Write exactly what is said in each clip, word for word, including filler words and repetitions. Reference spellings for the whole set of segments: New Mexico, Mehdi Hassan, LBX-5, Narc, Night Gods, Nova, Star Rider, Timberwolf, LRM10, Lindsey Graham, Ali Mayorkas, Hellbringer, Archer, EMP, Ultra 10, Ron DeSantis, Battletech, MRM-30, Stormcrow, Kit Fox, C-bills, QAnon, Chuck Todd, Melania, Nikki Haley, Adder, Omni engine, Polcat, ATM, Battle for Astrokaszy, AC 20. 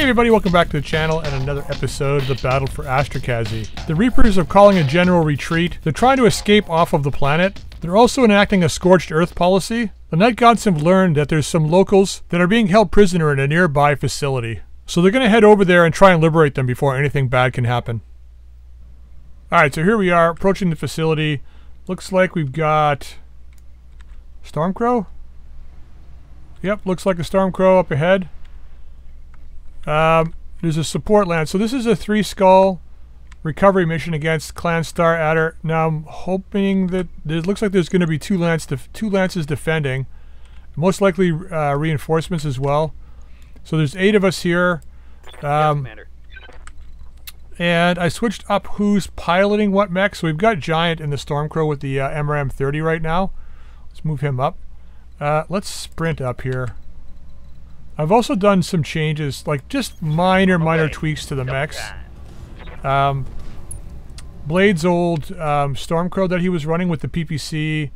Hey everybody, welcome back to the channel and another episode of the Battle for Astrokaszy. The Reapers are calling a general retreat. They're trying to escape off of the planet. They're also enacting a scorched earth policy. The Night Gods have learned that there's some locals that are being held prisoner in a nearby facility. So they're going to head over there and try and liberate them before anything bad can happen. Alright, so here we are approaching the facility. Looks like we've got... Stormcrow? Yep, looks like a Stormcrow up ahead. Um, there's a support land. So this is a three skull recovery mission against Clan Star Adder. Now I'm hoping that it looks like there's going to be two lance def two lances defending, most likely uh, reinforcements as well. So there's eight of us here, um, yes, and I switched up who's piloting what mech. So we've got Giant in the Stormcrow with the uh, M R M thirty right now. Let's move him up. Uh, let's sprint up here. I've also done some changes, like just minor, minor okay. tweaks to the mechs. Um, Blade's old um, Stormcrow that he was running with the P P C,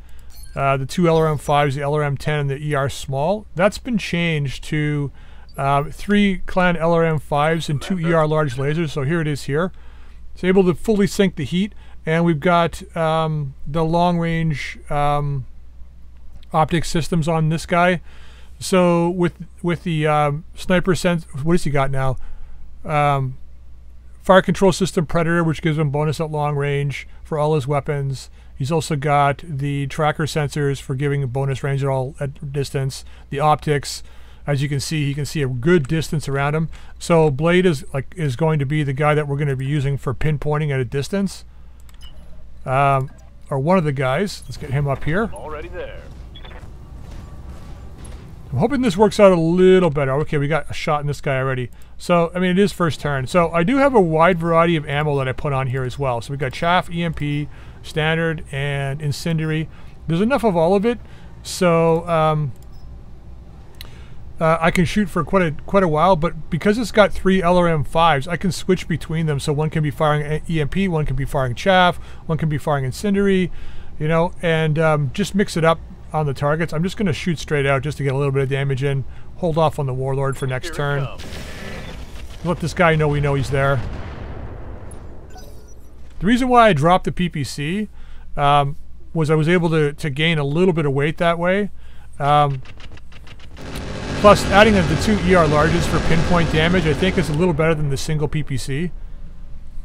uh, the two L R M fives, the L R M ten, and the E R Small, that's been changed to uh, three Clan L R M fives and two E R Large Lasers, so here it is here. It's able to fully sink the heat, and we've got um, the long-range um, optic systems on this guy. So with with the um, sniper sense, what has he got now? Um, fire control system Predator, which gives him bonus at long range for all his weapons. He's also got the tracker sensors for giving a bonus range at all at distance. The optics, as you can see, he can see a good distance around him. So Blade is like is going to be the guy that we're going to be using for pinpointing at a distance, um, or one of the guys. Let's get him up here. Already there. I'm hoping this works out a little better. Okay, we got a shot in this guy already. So, I mean, it is first turn. So, I do have a wide variety of ammo that I put on here as well. So, we got chaff, E M P, standard, and incendiary. There's enough of all of it. So, um, uh, I can shoot for quite a, quite a while. But because it's got three L R M fives, I can switch between them. So, one can be firing E M P, one can be firing chaff, one can be firing incendiary, you know, and um, just mix it up on the targets. I'm just going to shoot straight out just to get a little bit of damage in. Hold off on the Warlord for next turn. Let this guy know we know he's there. The reason why I dropped the P P C um, was I was able to, to gain a little bit of weight that way. Um, plus, adding the two E R larges for pinpoint damage, I think is a little better than the single P P C.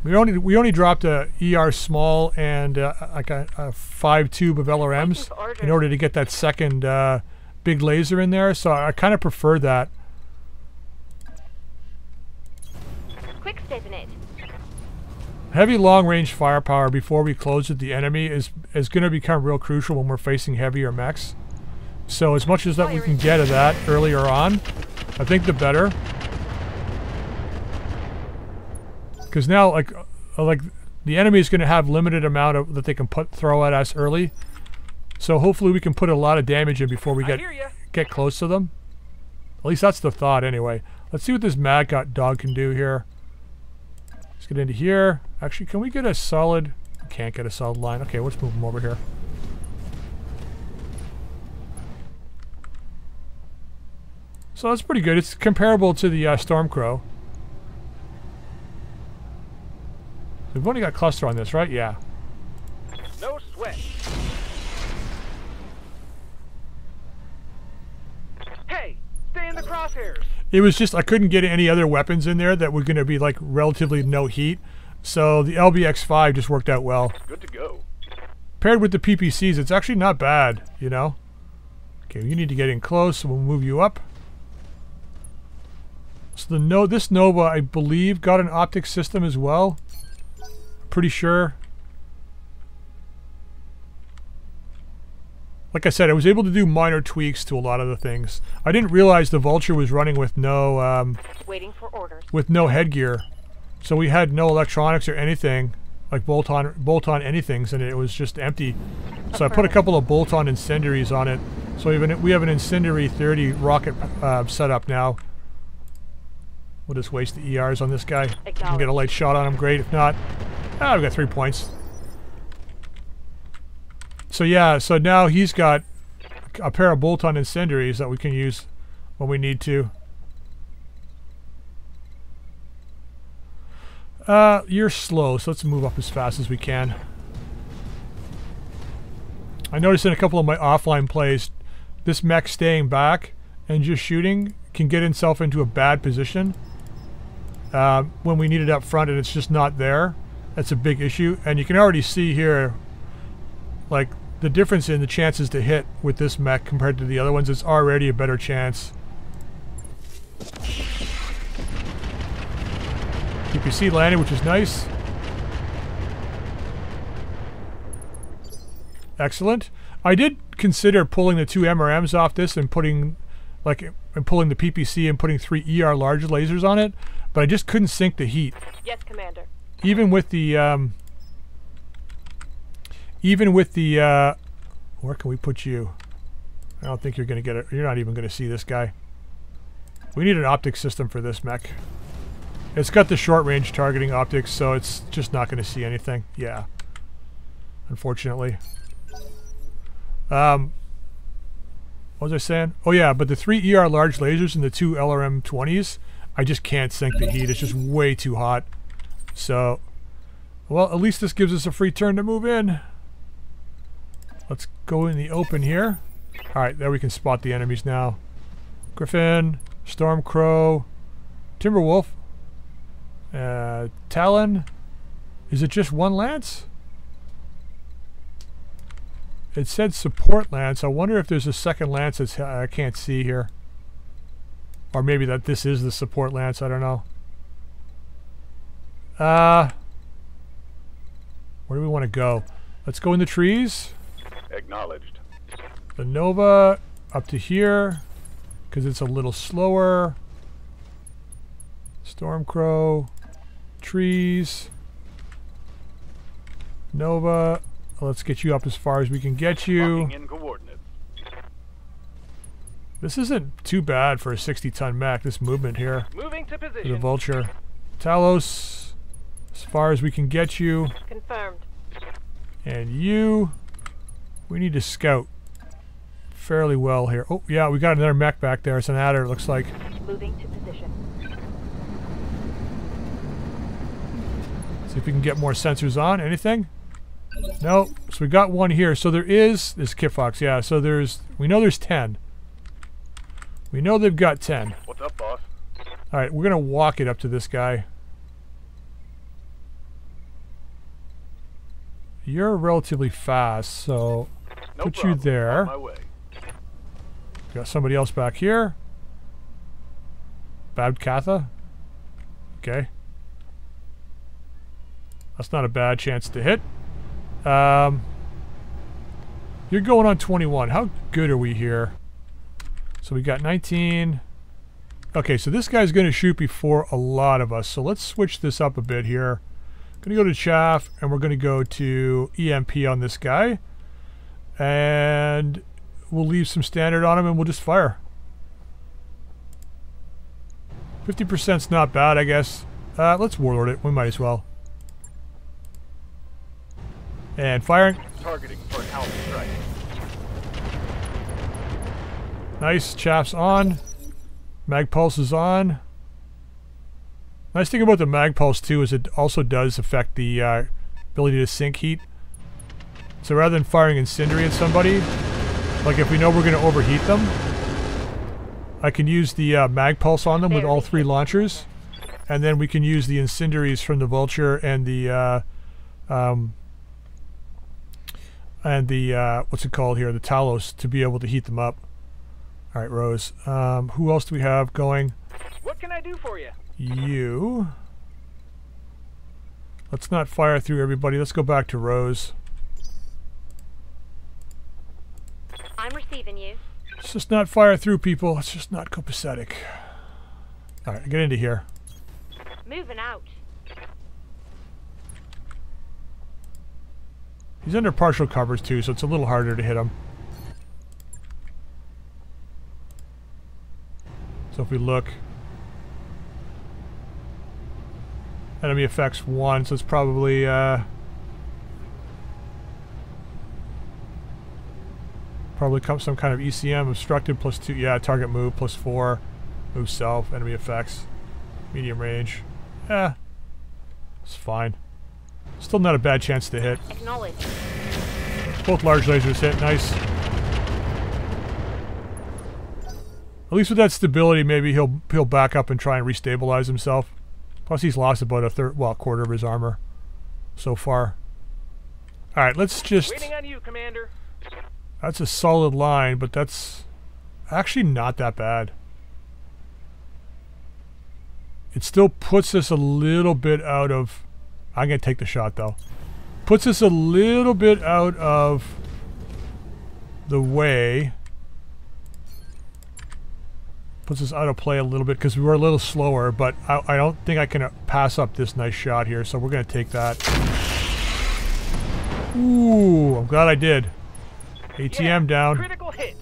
We only we only dropped a E R small and uh, like a, a five tube of L R Ms in order to get that second uh, big laser in there. So I kind of prefer that. Quick stepping it. Heavy long range firepower before we close with the enemy is is going to become real crucial when we're facing heavier mechs. So as much as that we can get of that earlier on, I think the better. Because now, like, like the enemy is going to have limited amount of that they can put throw at us early, so hopefully we can put a lot of damage in before we get get close to them. At least that's the thought, anyway. Let's see what this Mad Dog can do here. Let's get into here. Actually, can we get a solid? Can't get a solid line. Okay, let's move them over here. So that's pretty good. It's comparable to the uh, Stormcrow. We've only got cluster on this, right? Yeah. No sweat. Hey, stay in the crosshairs. It was just I couldn't get any other weapons in there that were going to be like relatively no heat, so the L B X five just worked out well. Good to go. Paired with the P P Cs, it's actually not bad, you know. Okay, you need to get in close, so we'll move you up. So the no this Nova, I believe, got an optic system as well. Pretty sure. Like I said, I was able to do minor tweaks to a lot of the things. I didn't realize the Vulture was running with no um, waiting for orders. With no headgear, so we had no electronics or anything like bolt-on bolt-on anythings, and it was just empty. So I put a couple of bolt-on incendiaries on it. So even we have an incendiary thirty rocket uh, set up now. We'll just waste the E Rs on this guy. We can get a light shot on him. Great. If not. Ah, we've got three points. So yeah, so now he's got a pair of bolt-on incendiaries that we can use when we need to. Uh, you're slow, so let's move up as fast as we can. I noticed in a couple of my offline plays, this mech staying back and just shooting can get itself into a bad position uh, when we need it up front and it's just not there. That's a big issue. And you can already see here, like, the difference in the chances to hit with this mech compared to the other ones. It's already a better chance. P P C landed, which is nice. Excellent. I did consider pulling the two M R Ms off this and putting, like, and pulling the P P C and putting three E R large lasers on it, but I just couldn't sink the heat. Yes, Commander. Even with the, um, even with the, uh, where can we put you? I don't think you're going to get it. You're not even going to see this guy. We need an optic system for this mech. It's got the short-range targeting optics, so it's just not going to see anything. Yeah, unfortunately. Um, what was I saying? Oh yeah, but the three E R large lasers and the two L R M twenties, I just can't sink the heat. It's just way too hot. So, well, at least this gives us a free turn to move in. Let's go in the open here. All right, there we can spot the enemies now. Griffin, Stormcrow, Timberwolf, uh, Talon. Is it just one lance? It said support lance. I wonder if there's a second lance that's, I can't see here. Or maybe that this is the support lance. I don't know. Uh, where do we want to go? Let's go in the trees. Acknowledged. The Nova up to here because it's a little slower. Stormcrow, trees, Nova. Let's get you up as far as we can get you. In coordinates. This isn't too bad for a sixty ton mech, this movement here. Moving to position. The Vulture. Talos, as far as we can get you. Confirmed. And you. We need to scout fairly well here. Oh, yeah, we got another mech back there. It's an Adder, it looks like. Moving to position. See if we can get more sensors on. Anything? No, so we got one here. So there is this Kit Fox, yeah. So there's, we know there's ten. We know they've got ten. What's up, boss? All right, we're gonna walk it up to this guy. You're relatively fast, so no put problem. You there. On my way. Got somebody else back here. Bad Katha. Okay, that's not a bad chance to hit. Um, you're going on twenty-one. How good are we here? So we got nineteen. Okay, so this guy's going to shoot before a lot of us. So let's switch this up a bit here. Going to go to chaff, and we're going to go to E M P on this guy. And we'll leave some standard on him, and we'll just fire. fifty percent's not bad, I guess. Uh, let's warlord it. We might as well. And firing. Targeting for an alpha strike. Nice. Chaff's on. Mag pulse is on. Nice thing about the mag pulse too is it also does affect the uh, ability to sink heat. So rather than firing incendiary at somebody, like if we know we're going to overheat them, I can use the uh, mag pulse on them with all three launchers, and then we can use the incendiaries from the Vulture and the uh, um, and the, uh, what's it called here, the Talos, to be able to heat them up. All right, Rose. Um, who else do we have going? What can I do for you? You. Let's not fire through everybody. Let's go back to Rose. I'm receiving you. Let's just not fire through people. It's just not copacetic. All right, get into here. Moving out. He's under partial covers too, so it's a little harder to hit him. So if we look, enemy effects one, so it's probably uh, probably come some kind of E C M obstructed plus two. Yeah, target move plus four, move self, enemy effects, medium range. Yeah, It's fine. Still not a bad chance to hit. Acknowledge. Both large lasers hit. Nice. At least with that stability, maybe he'll he'll back up and try and restabilize himself. Plus, he's lost about a third, well, a quarter of his armor so far. All right, let's just. Waiting on you, Commander. That's a solid line, but that's actually not that bad. It still puts us a little bit out of... I'm going to take the shot, though. Puts us a little bit out of the way. Puts us out of play a little bit because we were a little slower, but I, I don't think I can pass up this nice shot here, so we're going to take that. Ooh, I'm glad I did. A T M yeah, down. Critical hit.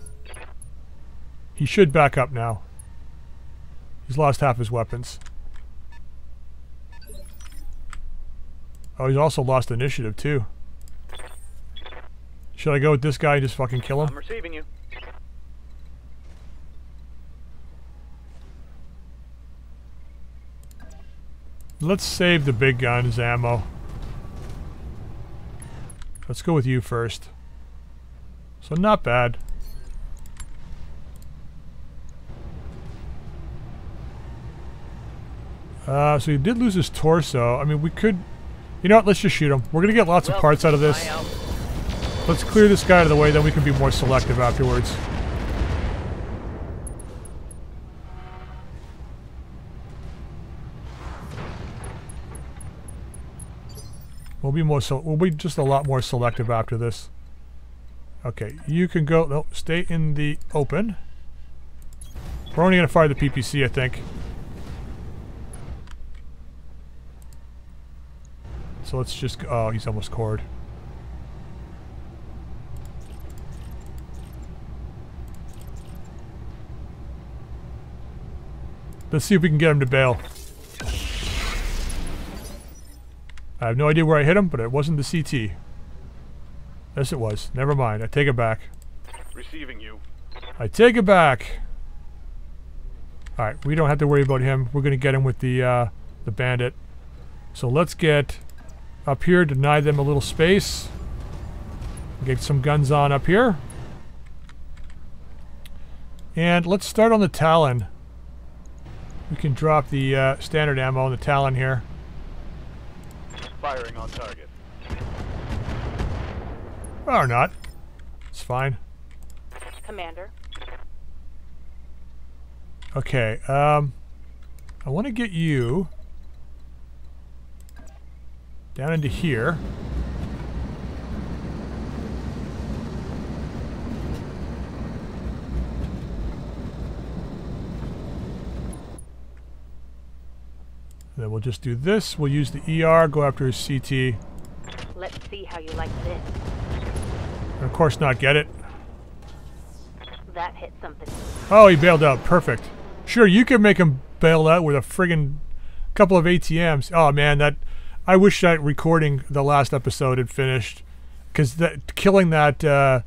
He should back up now. He's lost half his weapons. Oh, he's also lost initiative, too. Should I go with this guy and just fucking kill him? I'm receiving you. Let's save the big guns ammo. Let's go with you first. So not bad. Uh, so he did lose his torso. I mean, we could... You know what? Let's just shoot him. We're going to get lots of parts out of this. Let's clear this guy out of the way, then we can be more selective afterwards. We'll be more so. We'll be just a lot more selective after this. Okay, you can go. No, stay in the open. We're only going to fire the P P C, I think. So let's just... Oh, he's almost cored. Let's see if we can get him to bail. I have no idea where I hit him, but it wasn't the C T. Yes, it was. Never mind. I take it back. Receiving you. I take it back. Alright, we don't have to worry about him. We're going to get him with the, uh, the bandit. So let's get... up here, deny them a little space. Get some guns on up here. And let's start on the Talon. We can drop the uh, standard ammo on the Talon here. Firing on target. Or not. It's fine. Commander. Okay, um... I want to get you... down into here. Then we'll just do this. We'll use the E R, go after his C T. Let's see how you like this. And of course not get it. That hit something. Oh, he bailed out. Perfect. Sure, you can make him bail out with a friggin' couple of A T Ms. Oh man, that... I wish that recording the last episode had finished, because that killing that uh,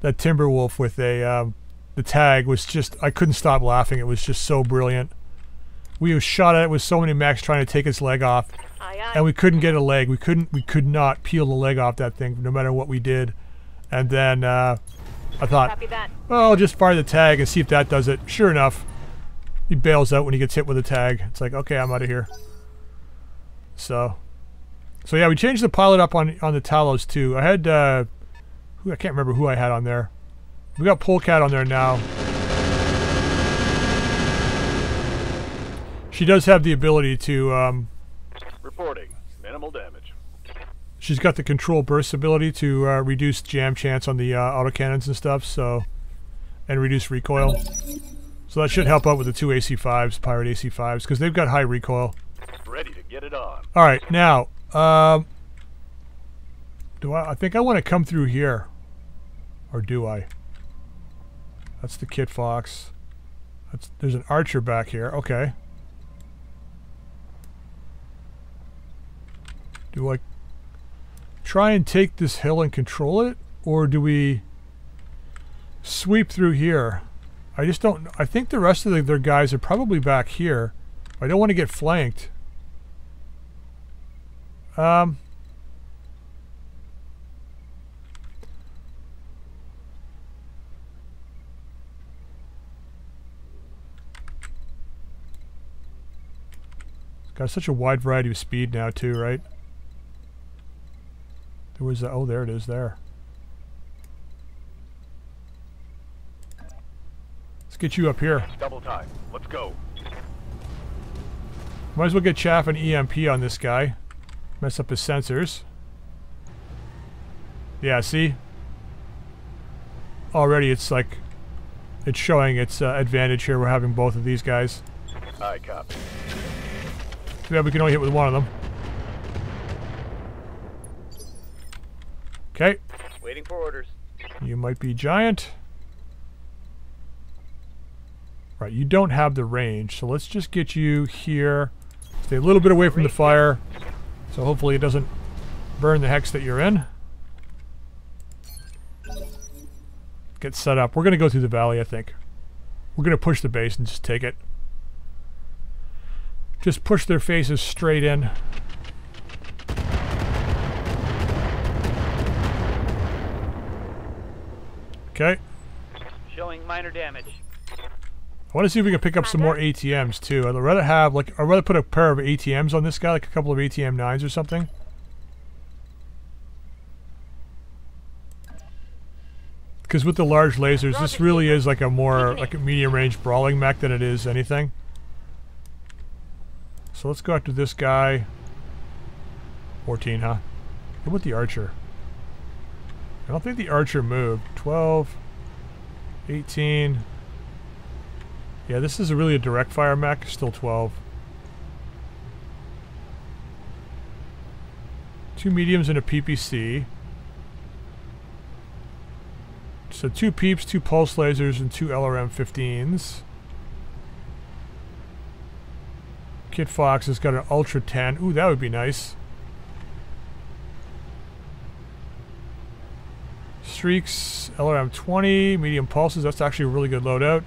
that Timberwolf with a um, the tag was just, I couldn't stop laughing. It was just so brilliant. We shot at it with so many mechs trying to take its leg off, aye, aye. And we couldn't get a leg. We couldn't. We could not peel the leg off that thing, no matter what we did. And then uh, I thought, well, I'll just fire the tag and see if that does it. Sure enough, he bails out when he gets hit with a tag. It's like, okay, I'm out of here. So. So yeah, we changed the pilot up on on the Talos too. I had, uh, who, I can't remember who I had on there. We got Polcat on there now. She does have the ability to. Um, Reporting minimal damage. She's got the control burst ability to uh, reduce jam chance on the uh, autocannons and stuff. So, and reduce recoil. So that should help out with the two A C fives, pirate A C fives, because they've got high recoil. Ready to get it on. All right, now. Um, do I, I think I want to come through here, or do I? That's the Kit Fox. That's, there's an Archer back here. Okay. Do I try and take this hill and control it, or do we sweep through here? I just don't. I think the rest of the, their guys are probably back here. I don't want to get flanked. Um, it's got such a wide variety of speed now too, right? There was the, oh, there it is there. Let's get you up here. Double time. Let's go. Might as well get chaff and E M P on this guy. Mess up his sensors. Yeah, see? Already it's like, it's showing its uh, advantage here. We're having both of these guys. I copy. Too bad we can only hit with one of them. Okay. Waiting for orders. You might be giant. Right, you don't have the range, so let's just get you here. Stay a little bit away from the fire. So hopefully it doesn't burn the hex that you're in. Get set up. We're going to go through the valley, I think. We're going to push the base and just take it. Just push their faces straight in. Okay. Showing minor damage. I want to see if we can pick up some more A T Ms too. I'd rather have, like, I'd rather put a pair of A T Ms on this guy, like a couple of A T M nines or something. Because with the large lasers, this really is like a more, like a medium range brawling mech than it is anything. So let's go after this guy. fourteen, huh? What about the Archer? I don't think the Archer moved. twelve, eighteen... Yeah, this is a really a direct fire mech, still twelve. Two mediums and a P P C. So two peeps, two pulse lasers, and two L R M fifteens. Kit Fox has got an Ultra ten. Ooh, that would be nice. Streaks, L R M twenty, medium pulses. That's actually a really good loadout.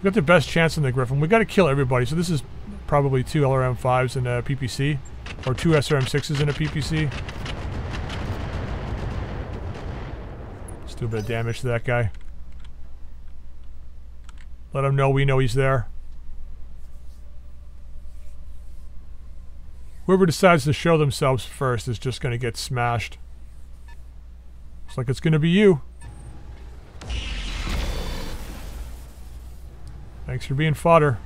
We got the best chance in the Griffin. We got to kill everybody, so this is probably two L R M fives and a P P C, or two S R M sixes and a P P C. Let's do a bit of damage to that guy. Let him know we know he's there. Whoever decides to show themselves first is just going to get smashed. Looks like it's going to be you. Thanks for being fodder.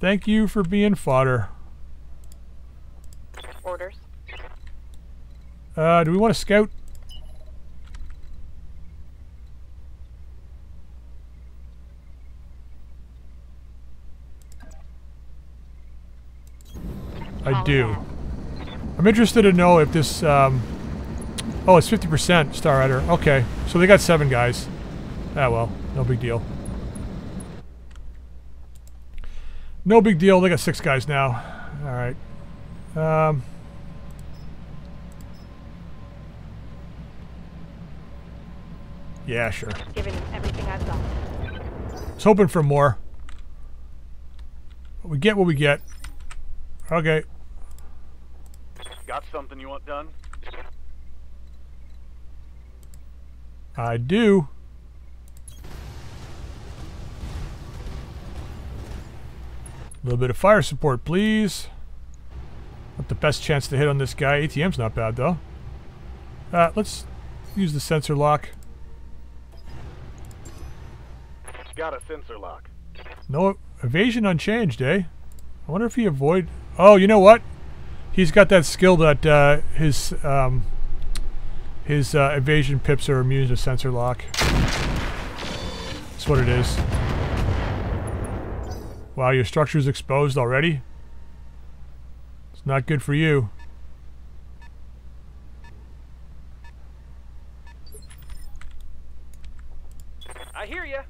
Thank you for being fodder. Orders. Uh, do we want to scout? I do. I'm interested to know if this, um... oh, it's fifty percent Star Rider. Okay, so they got seven guys. Ah well, no big deal. No big deal, they got six guys now. Alright. Um, yeah, sure. Giving everything I've got. I was hoping for more. But we get what we get. Okay. Got something you want done? I do. A little bit of fire support, please. Not the best chance to hit on this guy. A T M's not bad, though. Uh, let's use the sensor lock. Got a sensor lock. No evasion unchanged, eh? I wonder if he avoid... Oh, you know what? He's got that skill that uh, his um, his uh, evasion pips are immune to sensor lock. That's what it is. Wow, your structure's exposed already? It's not good for you. I hear ya.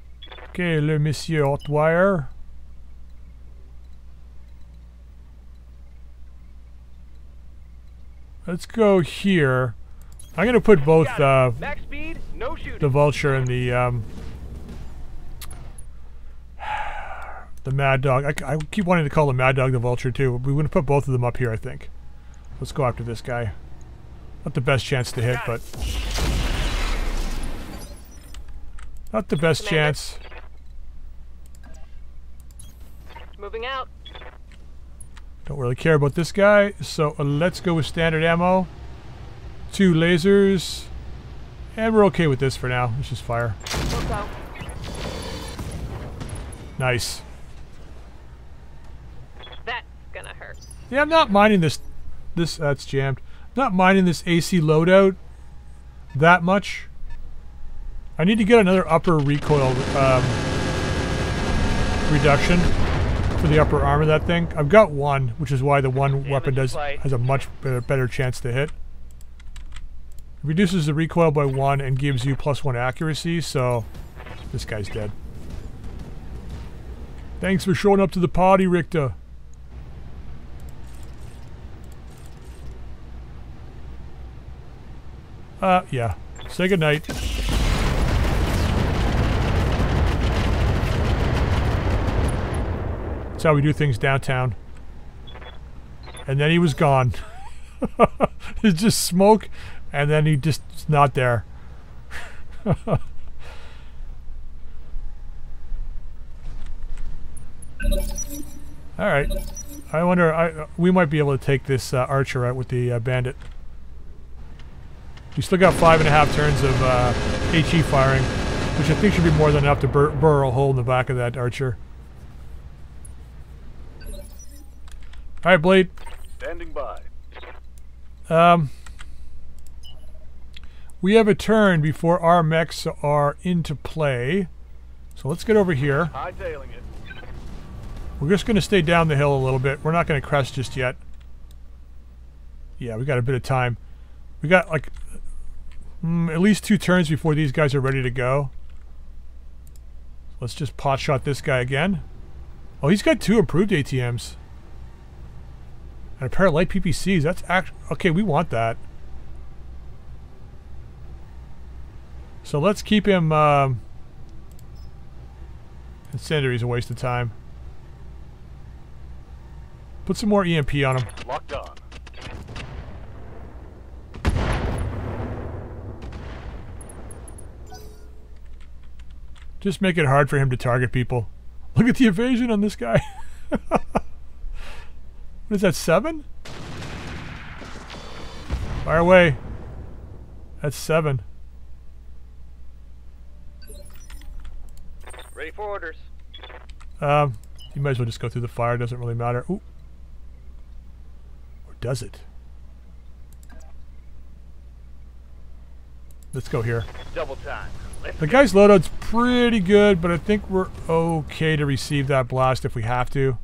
Okay, le monsieur Hotwire. Let's go here. I'm gonna put both uh, Max speed, no shooting. The Vulture and the um, The Mad Dog. I, I keep wanting to call the Mad Dog the Vulture too. We wouldn't put both of them up here, I think. Let's go after this guy. Not the best chance to hit, but... Not the best chance. Moving out. Don't really care about this guy, so let's go with standard ammo. Two lasers. And we're okay with this for now. Let's just fire. Nice. That's gonna hurt. Yeah, I'm not minding this. This that's uh, jammed. I'm not minding this A C loadout that much. I need to get another upper recoil um, reduction for the upper arm of that thing. I've got one, which is why the one Damage weapon does flight. has a much better, better chance to hit. Reduces the recoil by one and gives you plus one accuracy, so this guy's dead. Thanks for showing up to the party, Richter. Uh, yeah. Say goodnight. That's how we do things downtown. And then he was gone. It's just smoke, and then he just not there. Alright. I wonder, I, we might be able to take this uh, Archer out with the uh, Bandit. We still got five and a half turns of uh, HE firing, which I think should be more than enough to bur burrow a hole in the back of that Archer. Alright, Blade. Standing by. Um, we have a turn before our mechs are into play. So let's get over here. Hightailing it. We're just going to stay down the hill a little bit. We're not going to crest just yet. Yeah, we got a bit of time. We got like mm, at least two turns before these guys are ready to go. Let's just pot shot this guy again. Oh, he's got two improved A T Ms. And a pair of light P P Cs. That's actually... Okay, we want that. So let's keep him... Um, incendiary's a waste of time. Put some more E M P on him. Locked on. Just make it hard for him to target people. Look at the evasion on this guy. What is that, seven? Fire away. That's seven. Ready for orders. Um, you might as well just go through the fire. Doesn't really matter. Ooh. Does it? Let's go here. Double time. Let's the guy's loadout's pretty good, but I think we're okay to receive that blast if we have to.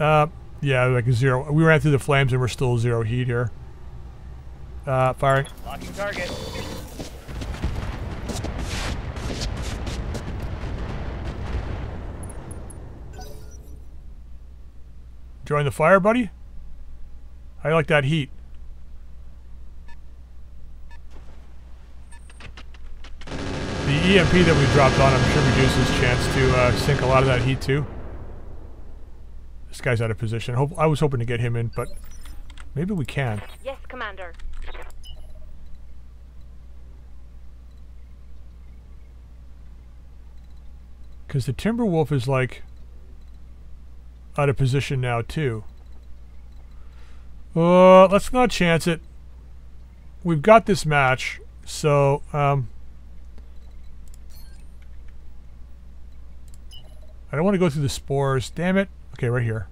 Uh, yeah, like zero. We ran through the flames and we're still zero heat here. Uh, firing. Locking target. Join the fire, buddy? I like that heat. The E M P that we dropped on him should reduce his chance to uh, sink a lot of that heat too. This guy's out of position. Hope I was hoping to get him in, but maybe we can. Yes, Commander. Because the Timberwolf is like... out of position now too. Uh, let's not chance it. We've got this match, so um, I don't want to go through the spores. Damn it! Okay, right here.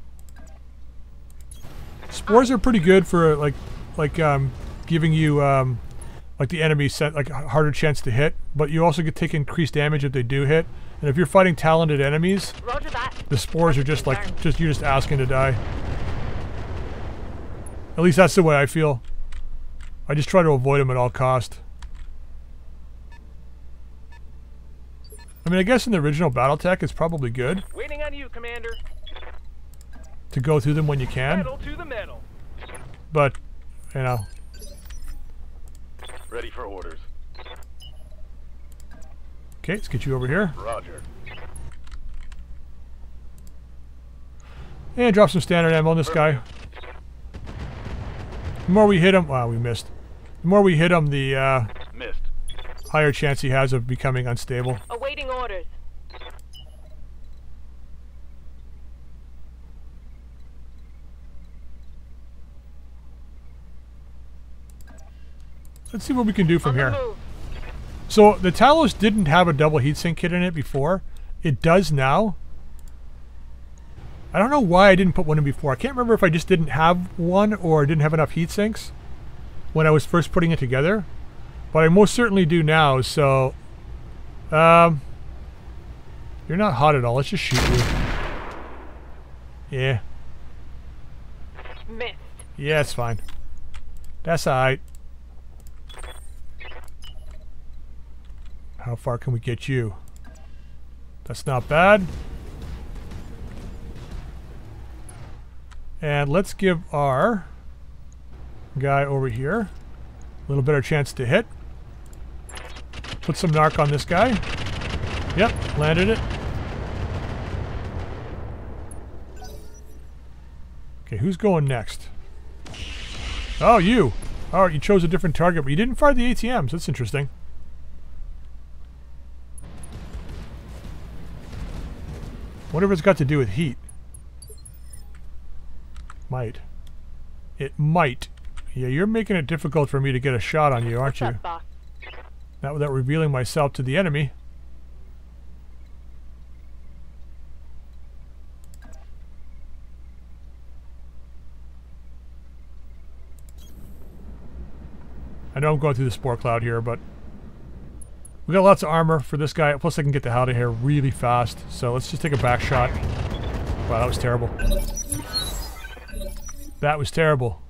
Spores are pretty good for like, like um, giving you um, like the enemy set like a harder chance to hit, but you also get take increased damage if they do hit. And if you're fighting talented enemies, Roger that. The spores are just like, just you're just asking to die. At least that's the way I feel. I just try to avoid them at all cost. I mean, I guess in the original Battletech, it's probably good. Waiting on you, Commander. To go through them when you can. Metal to the metal. But, you know. Ready for orders. Okay, let's get you over here. Roger. And drop some standard ammo on this guy. The more we hit him... Wow, we missed. The more we hit him, the uh, missed. higher chance he has of becoming unstable. Awaiting orders. Let's see what we can do from here. Move. So the Talos didn't have a double heatsink kit in it before. It does now. I don't know why I didn't put one in before. I can't remember if I just didn't have one or didn't have enough heat sinks when I was first putting it together, but I most certainly do now. So, um, you're not hot at all. Let's just shoot you. Yeah. Missed. Yeah, it's fine. That's all right. How far can we get you? That's not bad. And let's give our guy over here a little better chance to hit. Put some narc on this guy. Yep, landed it. Okay, who's going next? Oh, you. All right, you chose a different target, but you didn't fire the A T Ms. That's interesting. Whatever it's got to do with heat. Might. It might. Yeah, you're making it difficult for me to get a shot on you, aren't you? Not without revealing myself to the enemy. I know I'm going through the spore cloud here, but we got lots of armor for this guy. Plus I can get the hell out of here really fast. So let's just take a back shot. Wow, that was terrible. That was terrible.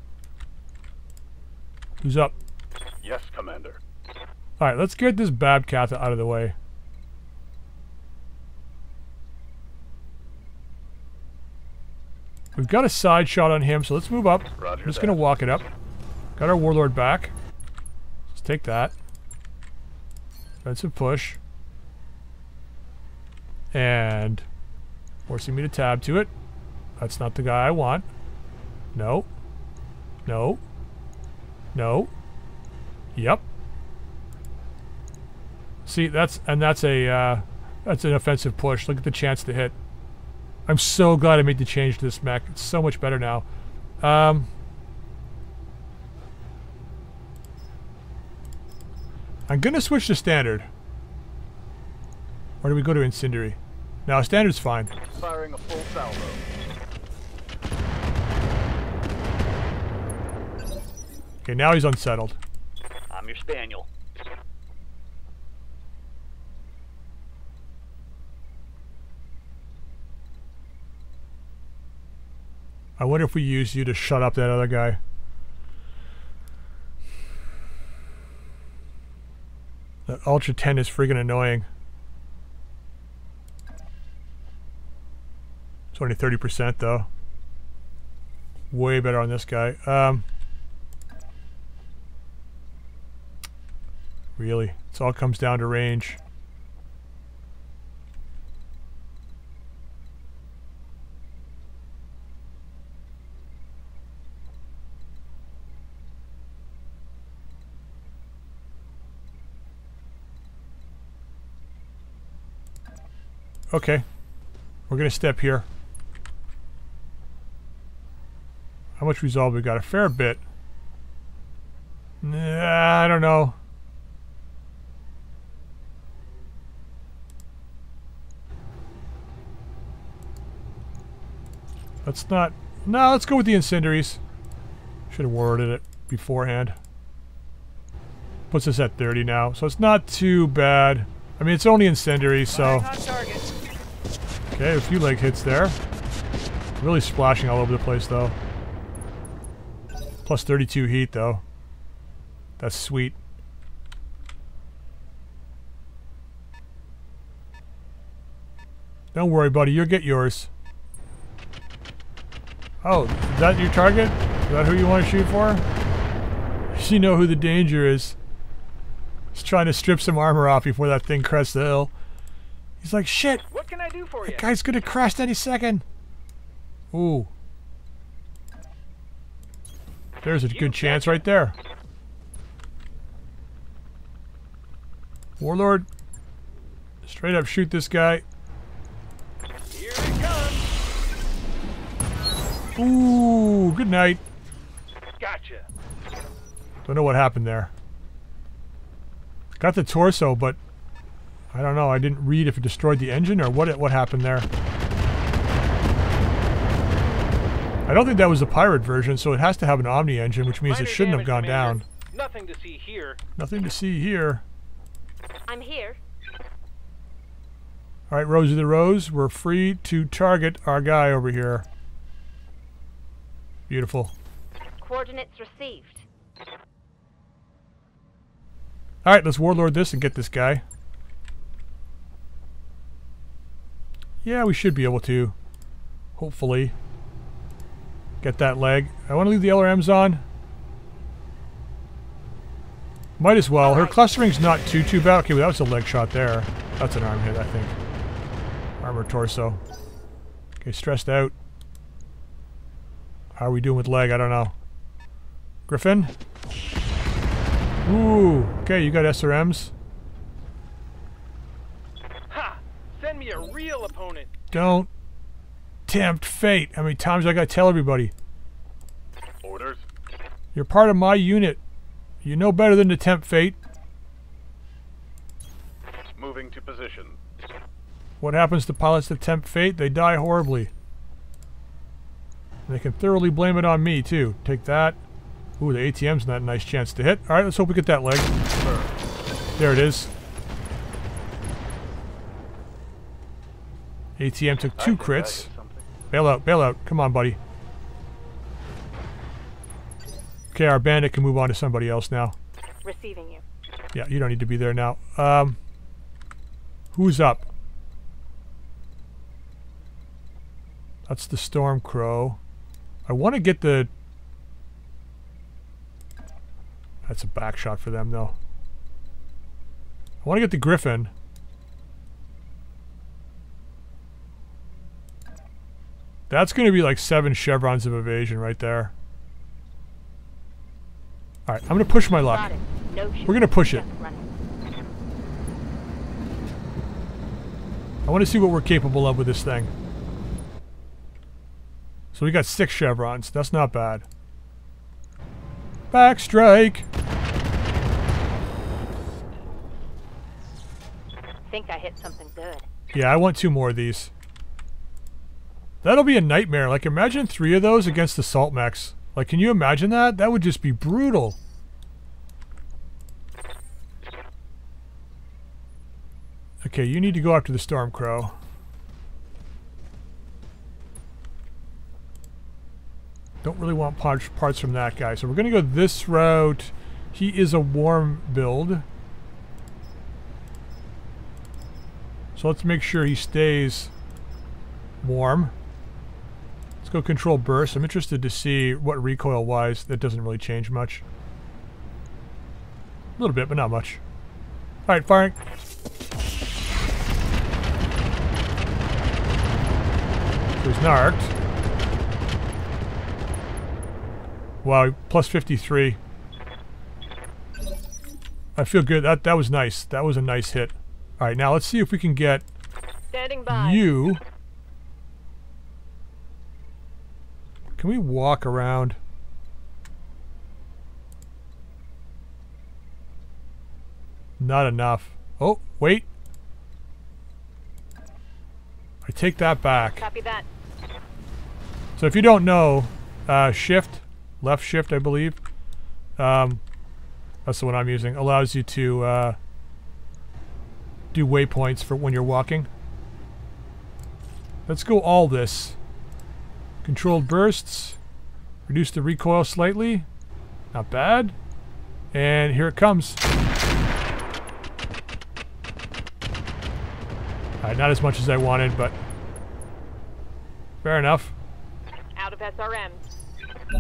Who's up? Yes, Commander. Alright, let's get this Bad Katha out of the way. We've got a side shot on him, so let's move up. Roger I'm just going to walk it up. Got our Warlord back. Let's take that. That's a push. And forcing me to tab to it. That's not the guy I want. No. No. No. Yep. See, that's and that's a uh, that's an offensive push. Look at the chance to hit. I'm so glad I made the change to this mech. It's so much better now. Um, I'm gonna switch to standard. Or do we go to incendiary? No, standard's fine. Firing a full salvo. Okay, now he's unsettled. I'm your spaniel. I wonder if we use you to shut up that other guy. That Ultra ten is friggin' annoying. It's only thirty percent though. Way better on this guy. Um... Really, it all comes down to range. Okay, we're gonna step here. How much resolve we got? A fair bit. Nah, I don't know. Let's not... No, let's go with the incendiaries. Should have worded it beforehand. Puts us at thirty now, so it's not too bad. I mean, it's only incendiaries, so... Okay, a few leg hits there. Really splashing all over the place, though. Plus thirty-two heat, though. That's sweet. Don't worry, buddy. You'll get yours. Oh, is that your target? Is that who you want to shoot for? You know who the danger is. He's trying to strip some armor off before that thing crests the hill. He's like, shit! What can I do for you? That guy's gonna crash any second. Ooh. There's a good chance right there. Warlord, straight up shoot this guy. Here it comes. Ooh, good night. Gotcha. Don't know what happened there. Got the torso, but I don't know. I didn't read if it destroyed the engine or what. What happened there? I don't think that was the pirate version, so it has to have an Omni engine, which means minor it shouldn't have gone down. Nothing to see here. Nothing to see here. I'm here. All right, Rosie the Rose, we're free to target our guy over here. Beautiful. Coordinates received. All right, let's warlord this and get this guy. Yeah, we should be able to, hopefully. Get that leg. I want to leave the L R Ms on. Might as well. Her clustering's not too, too bad. Okay, well, that was a leg shot there. That's an arm hit, I think. Arm or torso. Okay, stressed out. How are we doing with leg? I don't know. Griffin? Ooh, okay, you got S R Ms. Ha! Send me a real opponent! Don't. Tempt fate. How many times do I gotta tell everybody? Orders. You're part of my unit. You know better than to tempt fate. Moving to position. What happens to pilots that tempt fate? They die horribly. They can thoroughly blame it on me too. Take that. Ooh, the A T M's not a nice chance to hit. Alright, let's hope we get that leg. There it is. A T M took two crits. Bail out, bail out. Come on, buddy. Okay, our bandit can move on to somebody else now. Receiving you. Yeah, you don't need to be there now. Um, who's up? That's the Stormcrow. I want to get the... That's a back shot for them, though. I want to get the Griffin. That's going to be like seven chevrons of evasion right there. Alright, I'm going to push my luck. We're going to push it. I want to see what we're capable of with this thing. So we got six chevrons. That's not bad. Back strike! I think I hit something good. Yeah, I want two more of these. That'll be a nightmare. Like, imagine three of those against the Salt Mechs. Like, can you imagine that? That would just be brutal. Okay, you need to go after the Stormcrow. Don't really want parts from that guy. So we're going to go this route. He is a warm build. So let's make sure he stays warm. Let's go control burst. I'm interested to see what recoil-wise. That doesn't really change much. A little bit, but not much. All right, firing. There's Narc. Wow, plus fifty-three. I feel good. That, that was nice. That was a nice hit. All right, now let's see if we can get you... Can we walk around? Not enough. Oh, wait. I take that back. Copy that. So if you don't know, uh, shift, left shift, I believe. Um, that's the one I'm using. Allows you to uh, do waypoints for when you're walking. Let's go all this. Controlled bursts, reduce the recoil slightly, not bad, and here it comes. Alright, not as much as I wanted, but fair enough. Out of S R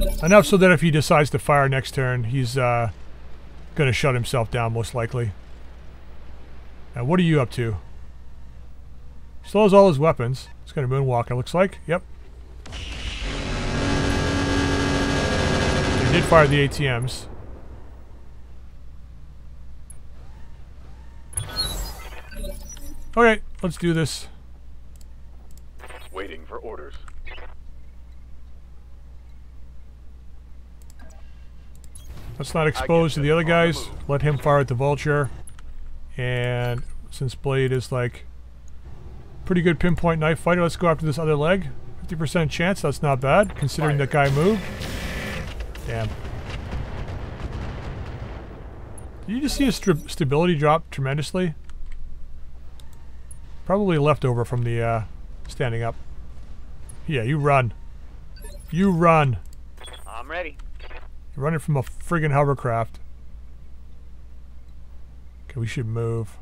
Ms. Enough so that if he decides to fire next turn, he's uh, going to shut himself down most likely. Now what are you up to? Still has all his weapons. He's going to moonwalk, it looks like. Yep. did fire the A T Ms. Okay, let's do this. Waiting for orders. Let's not expose to the other guys. Let him fire at the Vulture. And since Blade is like pretty good pinpoint knife fighter, let's go after this other leg. fifty percent chance, that's not bad, considering that guy moved. Damn. Did you just see his st stability drop tremendously? Probably leftover from the uh, standing up. Yeah, you run. You run. I'm ready. You're running from a friggin' hovercraft. Okay, we should move.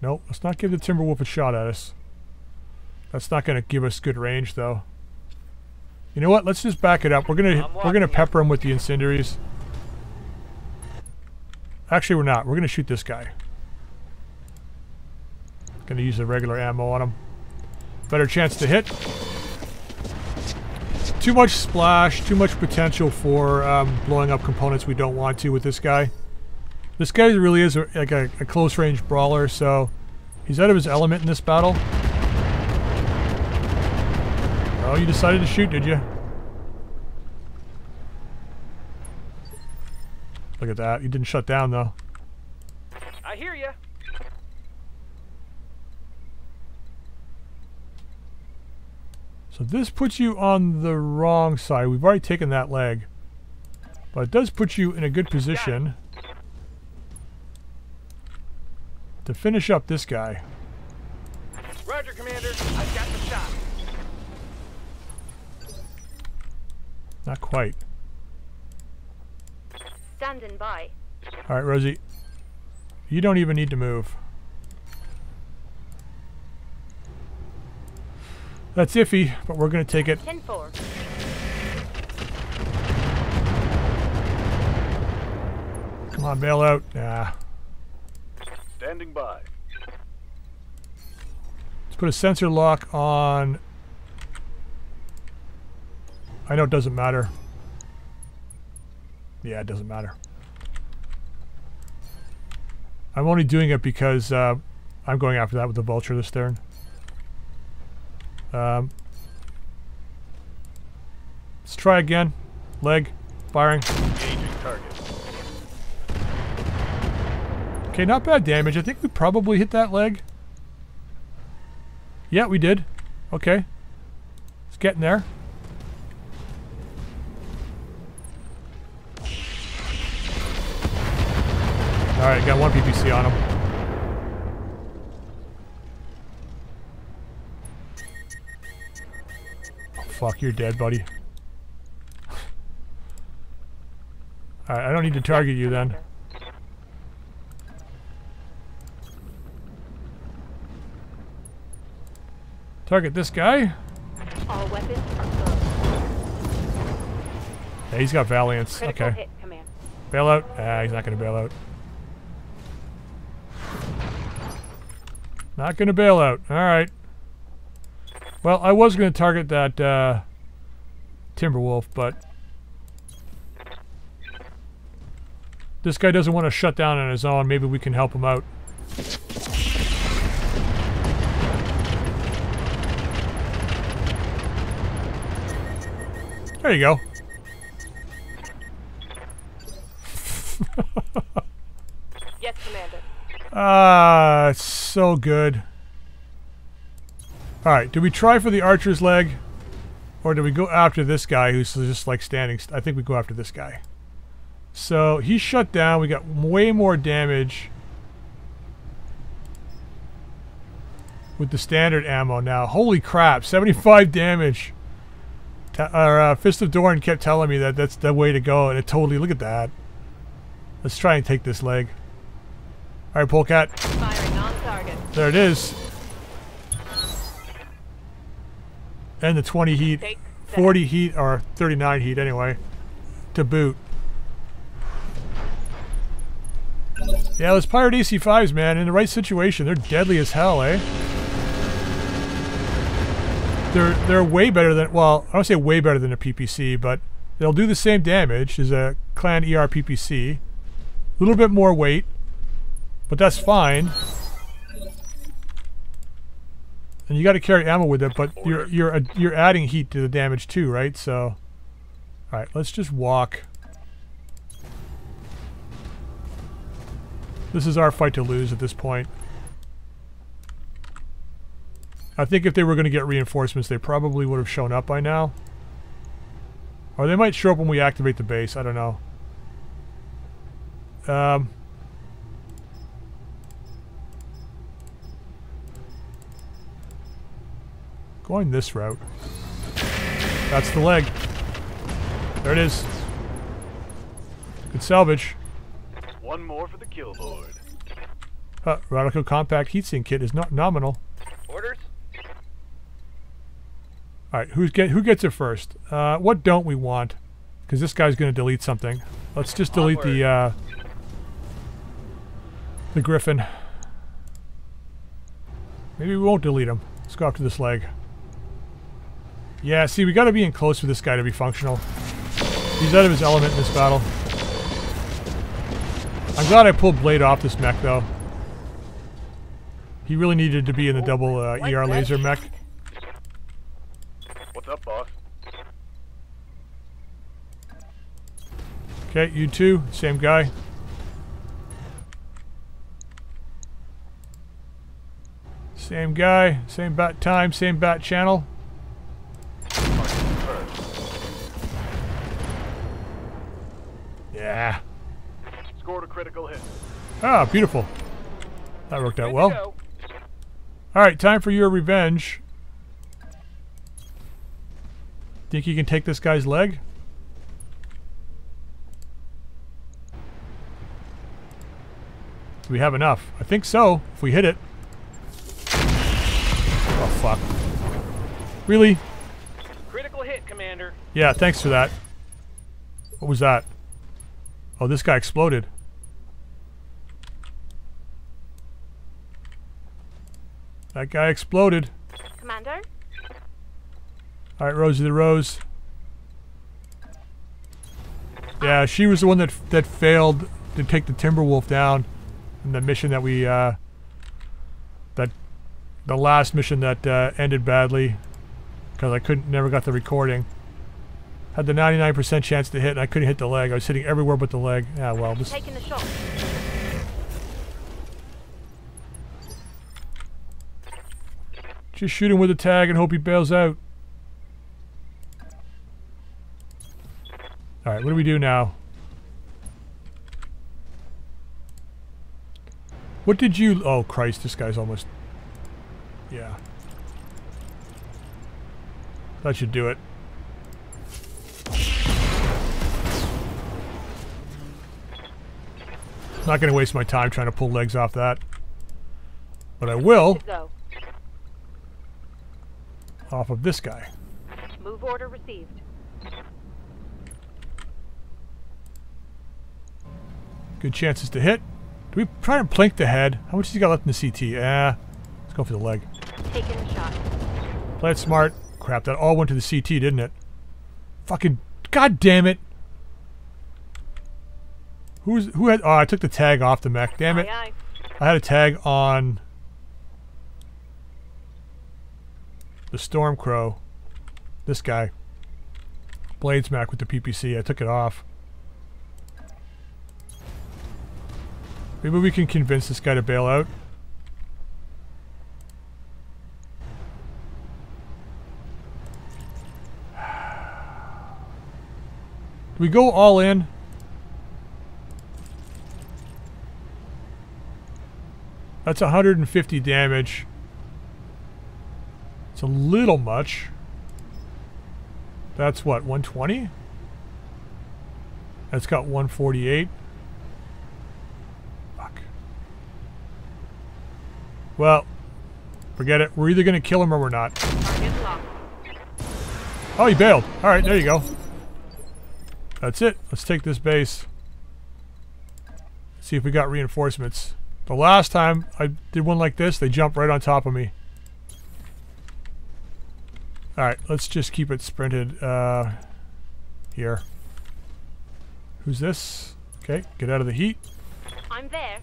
Nope, let's not give the Timberwolf a shot at us. That's not going to give us good range, though. You know what? Let's just back it up. We're gonna we're gonna pepper him with the incendiaries. Actually, we're not. We're gonna shoot this guy. Gonna use the regular ammo on him. Better chance to hit. Too much splash. Too much potential for um, blowing up components we don't want to with this guy. This guy really is a, like a, a close-range brawler, so he's out of his element in this battle. Oh, you decided to shoot, did you? Look at that. You didn't shut down, though. I hear ya. So this puts you on the wrong side. We've already taken that leg. But it does put you in a good position to finish up this guy. Roger, Commander. I've got the shot. Not quite. Standing by. All right, Rosie. You don't even need to move. That's iffy, but we're going to take it. ten four. Come on, bail out. Nah. Standing by. Let's put a sensor lock on... I know it doesn't matter. Yeah, it doesn't matter. I'm only doing it because uh, I'm going after that with the Vulture this turn. Um, let's try again. Leg. Firing. Okay, not bad damage. I think we probably hit that leg. Yeah, we did. Okay. It's getting there. Alright, got one P P C on him. Oh, fuck, you're dead, buddy. Alright, I don't need to target you then. Target this guy. All weapons are closed. Yeah, he's got Valiance. Critical okay. Hit, bail out? Ah, he's not going to bail out. Not going to bail out. All right. Well, I was going to target that uh, Timberwolf, but this guy doesn't want to shut down on his own. Maybe we can help him out. There you go. Yes, Commander. Ah, uh, so good. Alright, do we try for the Archer's leg? Or do we go after this guy who's just like standing? St I think we go after this guy. So, he's shut down. We got way more damage with the standard ammo now. Holy crap, seventy-five damage. Ta our, uh, Fist of Dorn kept telling me that that's the way to go, and it totally... Look at that. Let's try and take this leg. All right, Polcat. Firing on target. There it is. And the twenty heat, forty heat, or thirty-nine heat anyway, to boot. Yeah, those pirate E C fives, man, in the right situation, they're deadly as hell, eh? They're they're way better than, well, I don't say way better than a P P C, but They'll do the same damage as a Clan E R P P C. A little bit more weight, but that's fine. And you got to carry ammo with it, but you're you're you're adding heat to the damage too, right? So, all right, let's just walk. This is our fight to lose at this point. I think if they were going to get reinforcements, they probably would have shown up by now. Or they might show up when we activate the base. I don't know. Um, going this route. That's the leg. There it is. Good salvage. One more for the kill board. Huh, radical compact heatsink kit is not nominal. Orders. All right, who's get, who gets it first? Uh, what don't we want? Because this guy's going to delete something. Let's just delete Onward. the uh, the Griffin. Maybe we won't delete him. Let's go after this leg. Yeah, see, we got to be in close with this guy to be functional. He's out of his element in this battle. I'm glad I pulled Blade off this mech, though. He really needed to be in the double uh, E R laser mech. Up, boss. Okay, you two, same guy. Same guy, same bat time, same bat channel. Yeah. Scored a critical hit. Ah, beautiful. That worked out well. All right, time for your revenge. Think you can take this guy's leg? Do we have enough? I think so, if we hit it. Oh, fuck. Really? Critical hit, Commander. Yeah, thanks for that. What was that? Oh, this guy exploded. That guy exploded. Commander? All right, Rosie the Rose. Yeah, she was the one that that failed to take the Timberwolf down in the mission that we uh, that the last mission that uh, ended badly because I couldn't never got the recording. Had the ninety-nine percent chance to hit, and I couldn't hit the leg. I was hitting everywhere but the leg. Ah, well, just taking the shot. Just shoot him with a tag and hope he bails out. All right, what do we do now? What did you... Oh, Christ, this guy's almost... Yeah. That should do it. Not going to waste my time trying to pull legs off that. But I will. Off of this guy. Move order received. Good chances to hit. Do we try and plank the head? How much has he got left in the C T? Ah, let's go for the leg. Taking a shot. Play it smart. Crap, that all went to the C T, didn't it? Fucking god damn it. Who's who had oh I took the tag off the mech, damn it. Aye, aye. I had a tag on the Stormcrow. This guy. Blades mech with the P P C. I took it off. Maybe we can convince this guy to bail out. Do we go all in? That's one hundred fifty damage. It's a little much. That's what, one twenty? That's got one forty-eight. Well, forget it. We're either going to kill him or we're not. Oh, he bailed. All right, there you go. That's it. Let's take this base. See if we got reinforcements. The last time I did one like this, they jumped right on top of me. All right, let's just keep it sprinted. Uh, here. Who's this? Okay, get out of the heat. I'm there.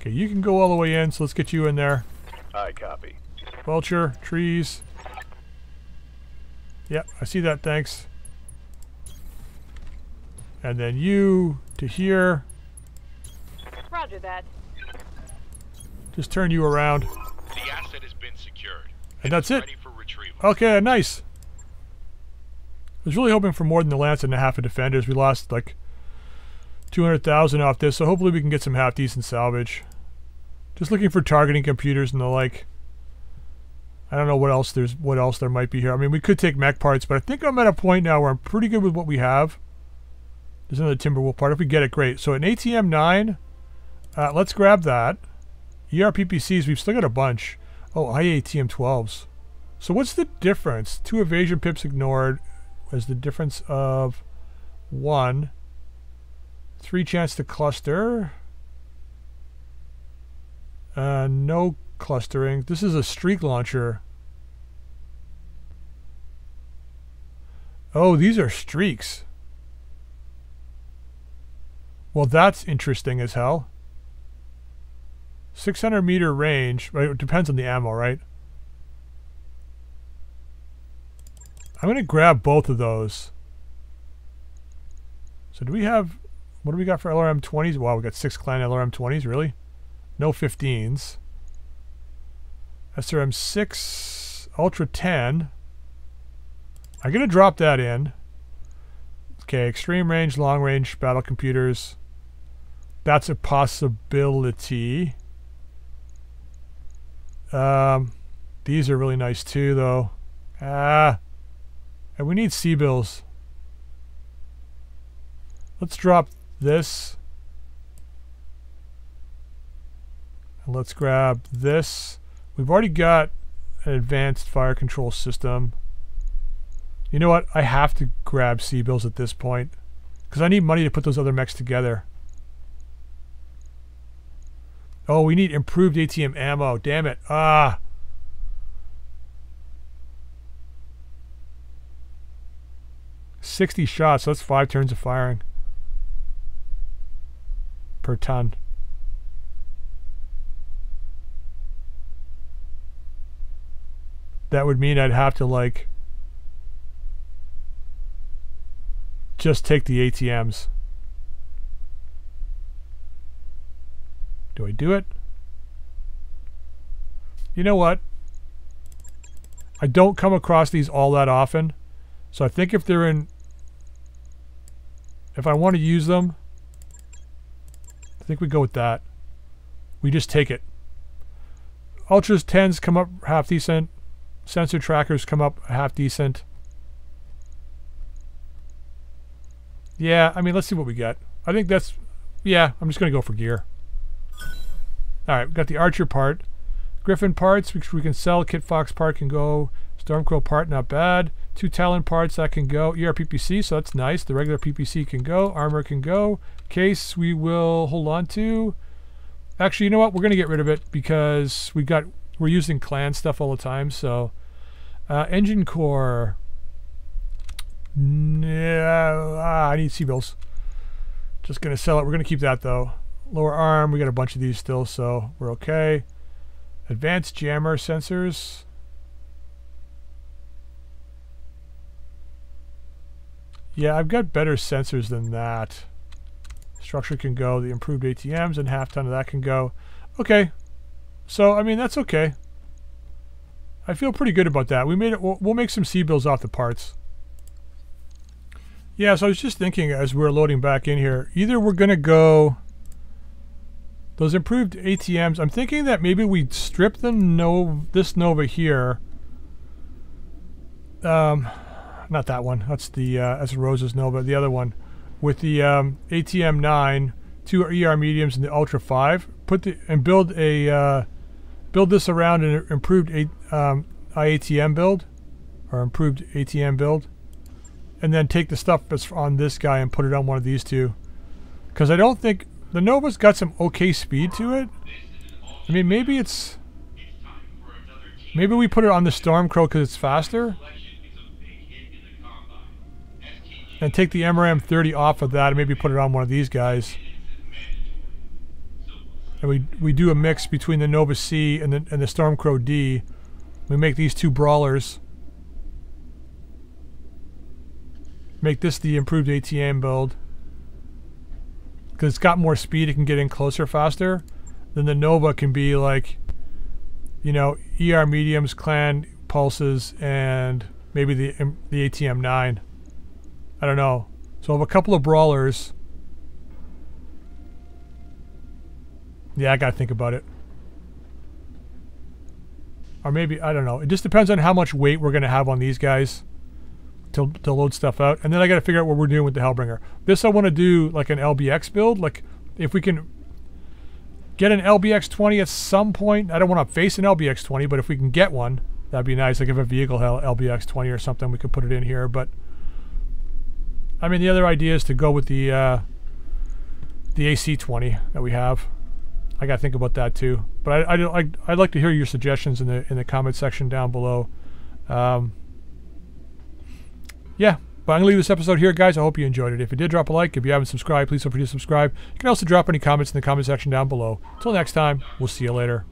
Okay, you can go all the way in, so let's get you in there. I copy. Vulture, trees. Yep, yeah, I see that, thanks. And then you to here. Roger that. Just turn you around. The asset has been secured. And that's it. Ready for retrieval. Okay, nice. I was really hoping for more than the Lance and a half of Defenders. We lost like two hundred thousand off this, so hopefully we can get some half-decent salvage. Just looking for targeting computers and the like. I don't know what else there's what else there might be here. I mean, we could take mech parts, but I think I'm at a point now where I'm pretty good with what we have. There's another Timberwolf part. If we get it, great. So an A T M nine, uh, let's grab that. E R P P Cs, we've still got a bunch. Oh, I A T M twelves. So what's the difference? Two evasion pips ignored is the difference of one. Three chance to cluster. Uh, no clustering. This is a streak launcher. Oh, these are streaks. Well, that's interesting as hell. six hundred meter range, right? It depends on the ammo, right? I'm gonna grab both of those. So do we have, what do we got for L R M twenties? Wow, we got six clan L R M twenties, really? No fifteens. S R M six, Ultra ten. I'm gonna drop that in. Okay, extreme range, long range, battle computers. That's a possibility. Um, these are really nice too, though. Ah, and we need C-bills. Let's drop this. And let's grab this. We've already got an advanced fire control system. You know what? I have to grab C-bills at this point because I need money to put those other mechs together. Oh, we need improved A T M ammo. Damn it. Ah. sixty shots. So that's five turns of firing per ton. That would mean I'd have to, like, just take the A T Ms. Do I do it? You know what? I don't come across these all that often. So I think if they're in... if I want to use them, I think we go with that. We just take it. Ultras tens come up half decent. Sensor trackers come up half decent. Yeah, I mean, let's see what we get. I think that's... yeah, I'm just going to go for gear. Alright, we've got the Archer part. Griffin parts, which we can sell. Kit Fox part can go. Stormcrow part, not bad. Two Talon parts, that can go. E R P P C, so that's nice. The regular P P C can go. Armor can go. Case, we will hold on to. Actually, you know what? We're going to get rid of it because we got, we're using clan stuff all the time, so... Uh, engine core. No, ah, I need C-bills. Just going to sell it. We're going to keep that, though. Lower arm, we got a bunch of these still, so we're okay. Advanced jammer sensors. Yeah, I've got better sensors than that. Structure can go, the improved A T Ms, and half ton of that can go. Okay, so I mean, that's okay. I feel pretty good about that. We made it. We'll, we'll make some C-bills off the parts. Yeah, so I was just thinking as we we're loading back in here, either we're gonna go those improved A T Ms, I'm thinking that maybe we strip the no this Nova here. Um, not that one. That's the uh, that's Rose's Nova. The other one, with the um, A T M nine, two E R mediums, and the Ultra five. Put the and build a uh, build this around an improved a, um, I A T M build, or improved A T M build, and then take the stuff that's on this guy and put it on one of these two, because I don't think. The Nova's got some okay speed to it. I mean, maybe it's... maybe we put it on the Stormcrow because it's faster. and take the M R M thirty off of that and maybe put it on one of these guys. And we we do a mix between the Nova C and the, and the Stormcrow D. We make these two brawlers. Make this the improved A T M build. Because it's got more speed, it can get in closer faster. Then the Nova can be like, you know, E R mediums, clan pulses, and maybe the the A T M nine. I don't know. So I have a couple of brawlers. Yeah, I gotta think about it. Or maybe, I don't know. It just depends on how much weight we're gonna have on these guys to, to load stuff out. And then I gotta figure out what we're doing with the Hellbringer. This I wanna do like an L B X build. Like if we can get an L B X twenty at some point. I don't wanna face an L B X twenty, but if we can get one, that'd be nice. Like if a vehicle had an L B X twenty or something, we could put it in here. But I mean, the other idea is to go with the uh, the A C twenty that we have. I gotta think about that too. But I, I, I, I'd like to hear your suggestions in the in the comment section down below. Um, yeah, but I'm gonna leave this episode here, guys. I hope you enjoyed it. If you did, drop a like. If you haven't subscribed, please feel free to subscribe. You can also drop any comments in the comment section down below. Until next time, we'll see you later.